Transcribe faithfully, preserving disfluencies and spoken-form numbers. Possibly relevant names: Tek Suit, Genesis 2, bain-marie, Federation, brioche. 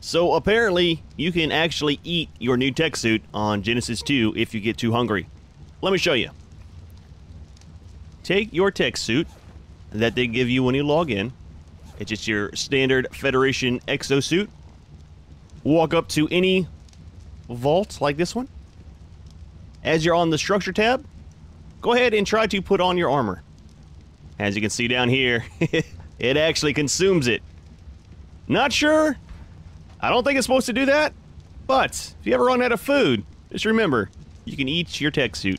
So apparently, you can actually eat your new Tek Suit on Genesis two if you get too hungry. Let me show you. Take your Tek Suit that they give you when you log in. It's just your standard Federation exosuit. Walk up to any vault like this one. As you're on the structure tab, go ahead and try to put on your armor. As you can see down here, it actually consumes it. Not sure. I don't think it's supposed to do that, but if you ever run out of food, just remember, you can eat your Tek Suit.